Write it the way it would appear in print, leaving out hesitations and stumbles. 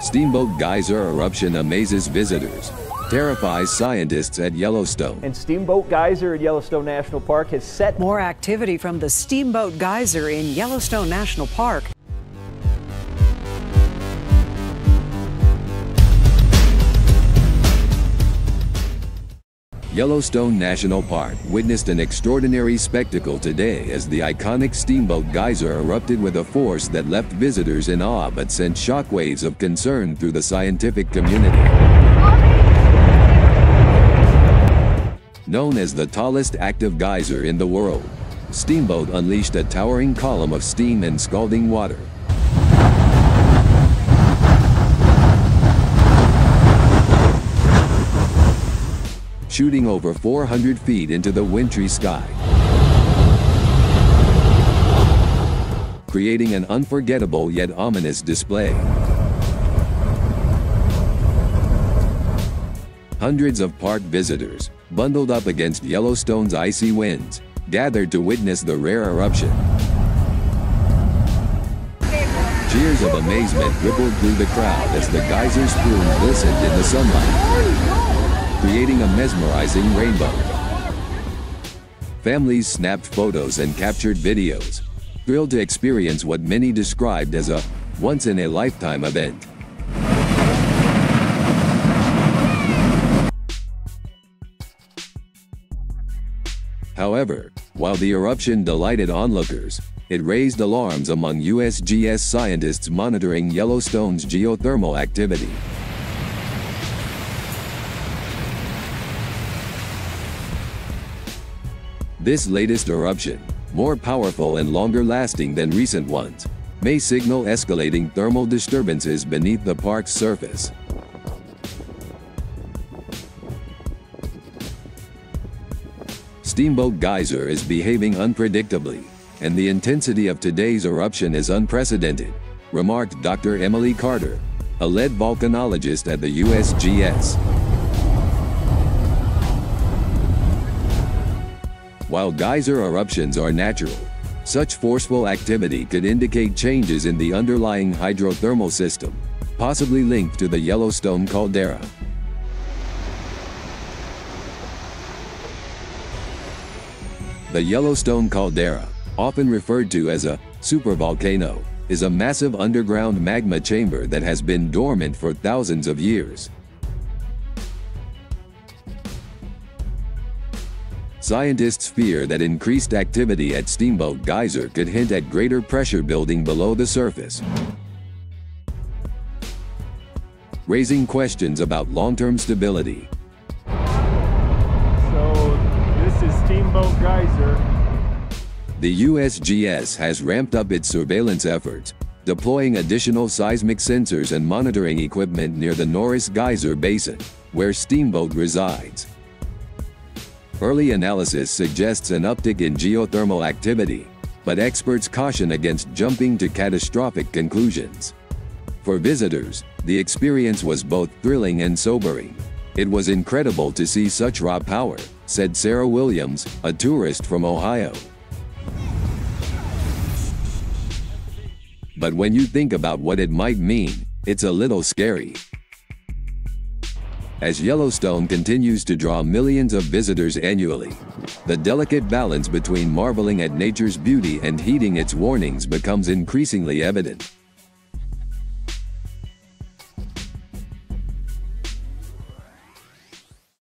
Steamboat Geyser eruption amazes visitors, terrifies scientists at Yellowstone. And Steamboat Geyser at Yellowstone National Park has set more activity from the Steamboat Geyser in Yellowstone National Park. Yellowstone National Park witnessed an extraordinary spectacle today as the iconic Steamboat Geyser erupted with a force that left visitors in awe but sent shockwaves of concern through the scientific community. Known as the tallest active geyser in the world, Steamboat unleashed a towering column of steam and scalding water. Shooting over 400 feet into the wintry sky, creating an unforgettable yet ominous display. Hundreds of park visitors, bundled up against Yellowstone's icy winds, gathered to witness the rare eruption. Cheers of amazement rippled through the crowd as the geyser plume glistened in the sunlight, creating a mesmerizing rainbow. Families snapped photos and captured videos, thrilled to experience what many described as a once-in-a-lifetime event. However, while the eruption delighted onlookers, it raised alarms among USGS scientists monitoring Yellowstone's geothermal activity. This latest eruption, more powerful and longer-lasting than recent ones, may signal escalating thermal disturbances beneath the park's surface. Steamboat Geyser is behaving unpredictably, and the intensity of today's eruption is unprecedented, remarked Dr. Emily Carter, a lead volcanologist at the USGS. While geyser eruptions are natural, such forceful activity could indicate changes in the underlying hydrothermal system, possibly linked to the Yellowstone Caldera. The Yellowstone Caldera, often referred to as a supervolcano, is a massive underground magma chamber that has been dormant for thousands of years. Scientists fear that increased activity at Steamboat Geyser could hint at greater pressure building below the surface, raising questions about long-term stability. Steamboat Geyser. The USGS has ramped up its surveillance efforts, deploying additional seismic sensors and monitoring equipment near the Norris Geyser Basin, where Steamboat resides. Early analysis suggests an uptick in geothermal activity, but experts caution against jumping to catastrophic conclusions. For visitors, the experience was both thrilling and sobering. It was incredible to see such raw power, said Sarah Williams, a tourist from Ohio. But when you think about what it might mean, it's a little scary. As Yellowstone continues to draw millions of visitors annually, the delicate balance between marveling at nature's beauty and heeding its warnings becomes increasingly evident.